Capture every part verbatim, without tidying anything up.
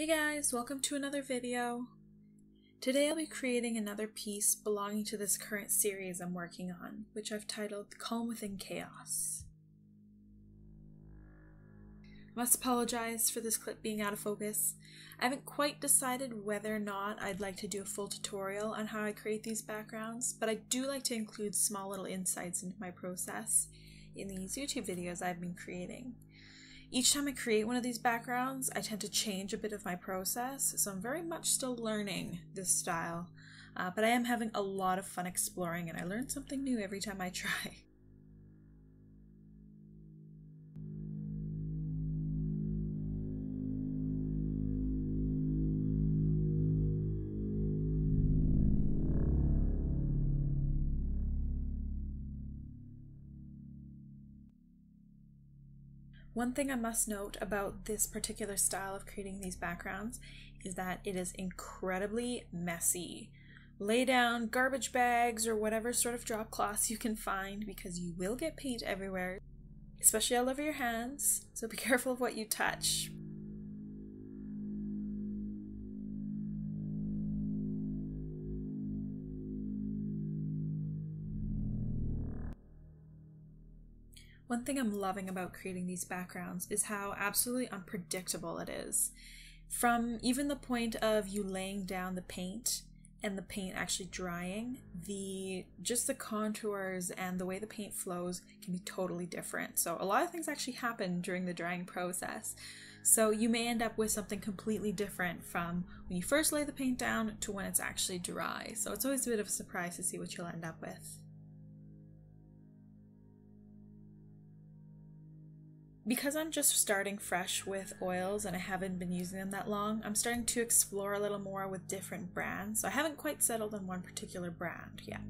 Hey guys, welcome to another video. Today I'll be creating another piece belonging to this current series I'm working on, which I've titled Calm Within Chaos. I must apologize for this clip being out of focus. I haven't quite decided whether or not I'd like to do a full tutorial on how I create these backgrounds, but I do like to include small little insights into my process in these YouTube videos I've been creating. Each time I create one of these backgrounds, I tend to change a bit of my process, so I'm very much still learning this style, uh, but I am having a lot of fun exploring and I learn something new every time I try. One thing I must note about this particular style of creating these backgrounds is that it is incredibly messy. Lay down garbage bags or whatever sort of drop cloths you can find because you will get paint everywhere, especially all over your hands, so be careful of what you touch. One thing I'm loving about creating these backgrounds is how absolutely unpredictable it is. From even the point of you laying down the paint and the paint actually drying, the just the contours and the way the paint flows can be totally different. So a lot of things actually happen during the drying process. So you may end up with something completely different from when you first lay the paint down to when it's actually dry. So it's always a bit of a surprise to see what you'll end up with. Because I'm just starting fresh with oils and I haven't been using them that long, I'm starting to explore a little more with different brands. So I haven't quite settled on one particular brand yet.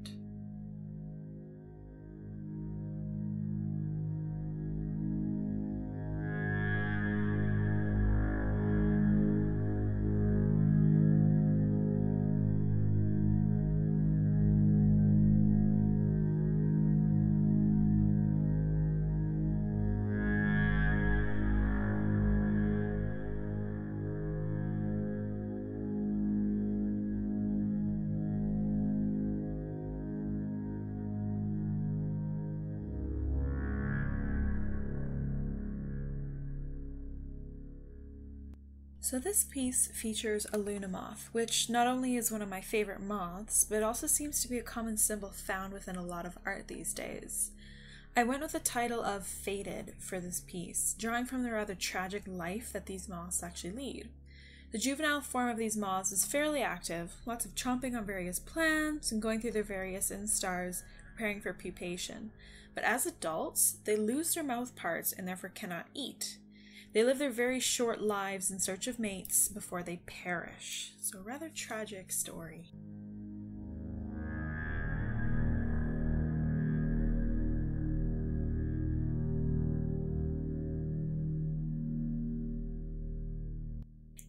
So this piece features a luna moth, which not only is one of my favorite moths, but also seems to be a common symbol found within a lot of art these days. I went with the title of Fated for this piece, drawing from the rather tragic life that these moths actually lead. The juvenile form of these moths is fairly active, lots of chomping on various plants and going through their various instars, preparing for pupation. But as adults, they lose their mouth parts and therefore cannot eat. They live their very short lives in search of mates before they perish. So a rather tragic story.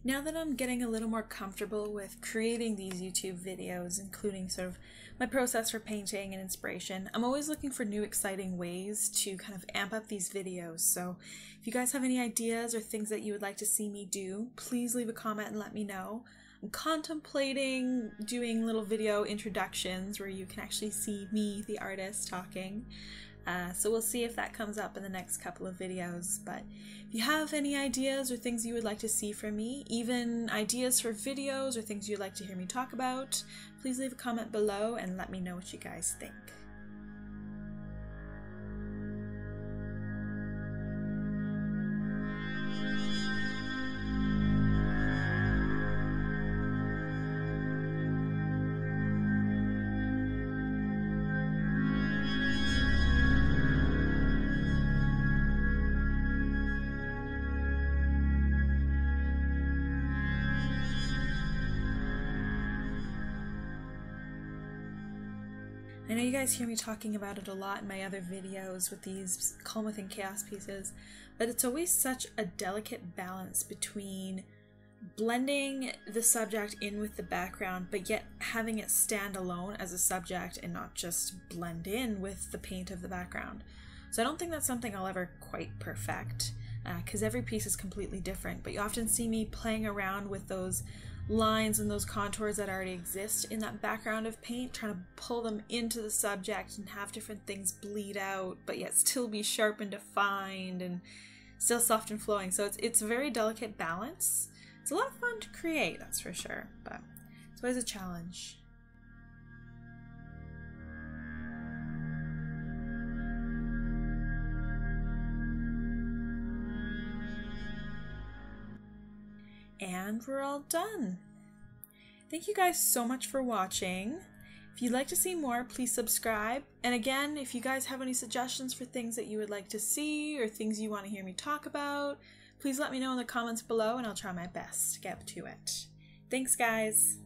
Now that I'm getting a little more comfortable with creating these YouTube videos, including sort of my process for painting and inspiration, I'm always looking for new exciting ways to kind of amp up these videos. So if you guys have any ideas or things that you would like to see me do, please leave a comment and let me know. I'm contemplating doing little video introductions where you can actually see me, the artist, talking. Uh, so we'll see if that comes up in the next couple of videos, but if you have any ideas or things you would like to see from me, even ideas for videos or things you'd like to hear me talk about, please leave a comment below and let me know what you guys think. I know you guys hear me talking about it a lot in my other videos with these Calm Within Chaos pieces, but it's always such a delicate balance between blending the subject in with the background, but yet having it stand alone as a subject and not just blend in with the paint of the background. So I don't think that's something I'll ever quite perfect. because uh, every piece is completely different, but you often see me playing around with those lines and those contours that already exist in that background of paint, trying to pull them into the subject and have different things bleed out, but yet still be sharp and defined and still soft and flowing. So it's, it's a very delicate balance. It's a lot of fun to create, that's for sure, but it's always a challenge. And we're all done. Thank you guys so much for watching. If you'd like to see more, please subscribe. And again, if you guys have any suggestions for things that you would like to see or things you want to hear me talk about, please let me know in the comments below and I'll try my best to get to it. Thanks, guys.